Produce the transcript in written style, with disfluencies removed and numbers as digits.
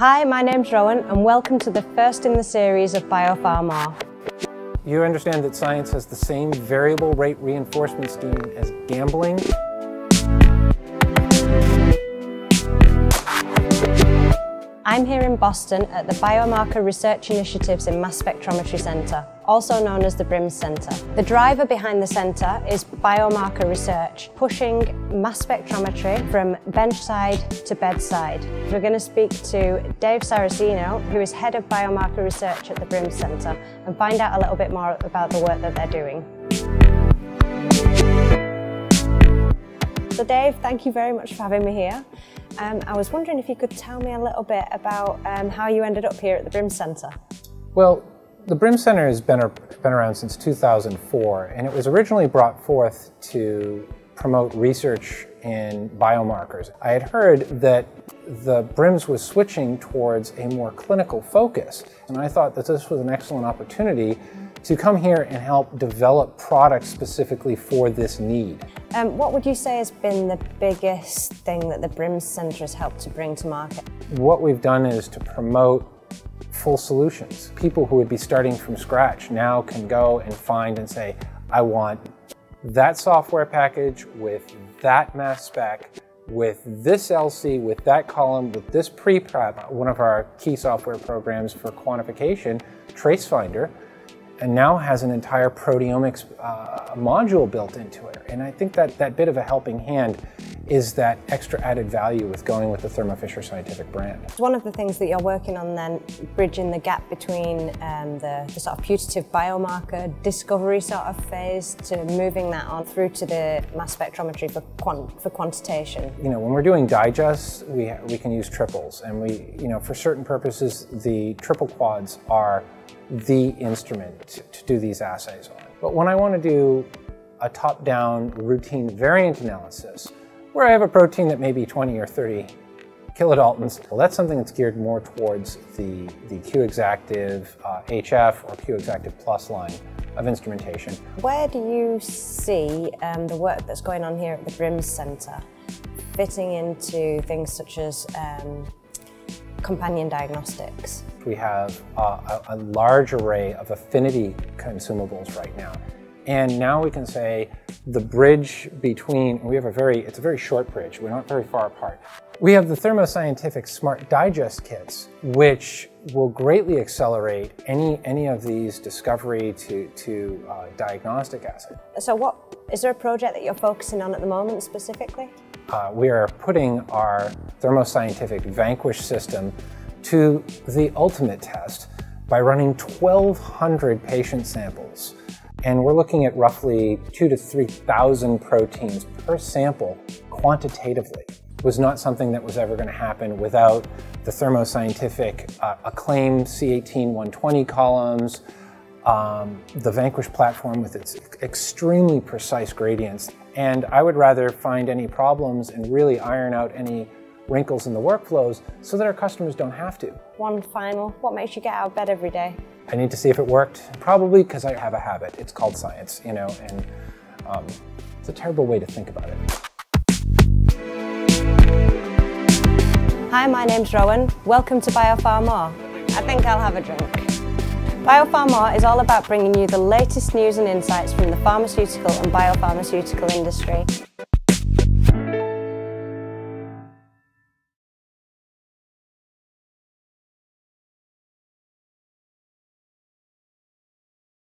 Hi, my name's Rowan and welcome to the first in the series of BioPharMoore. You understand that science has the same variable rate reinforcement scheme as gambling? I'm here in Boston at the Biomarker Research Initiatives in Mass Spectrometry Centre, also known as the BRIMS Centre. The driver behind the centre is biomarker research, pushing mass spectrometry from benchside to bedside. We're going to speak to Dave Sarracino, who is head of biomarker research at the BRIMS Centre, and find out a little bit more about the work that they're doing. So Dave, thank you very much for having me here. I was wondering if you could tell me a little bit about how you ended up here at the BRIMS Centre. Well, the BRIMS Centre has been around since 2004, and it was originally brought forth to promote research in biomarkers. I had heard that the BRIMS was switching towards a more clinical focus, and I thought that this was an excellent opportunity to come here and help develop products specifically for this need. What would you say has been the biggest thing that the BRIMS Centre has helped to bring to market? What we've done is to promote full solutions. People who would be starting from scratch now can go and find and say, I want that software package with that mass spec, with this LC, with that column, with this pre-prep, one of our key software programs for quantification, TraceFinder, and now has an entire proteomics module built into it. And I think that that bit of a helping hand is that extra added value with going with the Thermo Fisher Scientific brand. One of the things that you're working on then, bridging the gap between the sort of putative biomarker discovery sort of phase to moving that on through to the mass spectrometry for quantitation. You know, when we're doing digests, we can use triples, and for certain purposes, the triple quads are the instrument to do these assays on. But when I want to do a top-down routine variant analysis, where I have a protein that may be 20 or 30 kilodaltons, well, that's something that's geared more towards the Q Exactive HF or Q Exactive Plus line of instrumentation. Where do you see the work that's going on here at the BRIMS Centre fitting into things such as companion diagnostics? We have a large array of affinity consumables right now. And now we can say the bridge between, it's a very short bridge, we're not very far apart. We have the Thermo Scientific smart digest kits, which will greatly accelerate any of these discovery to diagnostic assays. So is there a project that you're focusing on at the moment specifically? We are putting our Thermo Scientific vanquish system to the ultimate test by running 1,200 patient samples. And we're looking at roughly 2,000 to 3,000 proteins per sample quantitatively. It was not something that was ever going to happen without the Thermo Scientific Acclaim C18 120 columns, the vanquish platform with its extremely precise gradients. And I would rather find any problems and really iron out any wrinkles in the workflows so that our customers don't have to. One final, what makes you get out of bed every day? I need to see if it worked, probably because I have a habit. It's called science, you know, and it's a terrible way to think about it. Hi, my name's Rowan. Welcome to BioPharMoore. I think I'll have a drink. BioPharMoore is all about bringing you the latest news and insights from the pharmaceutical and biopharmaceutical industry.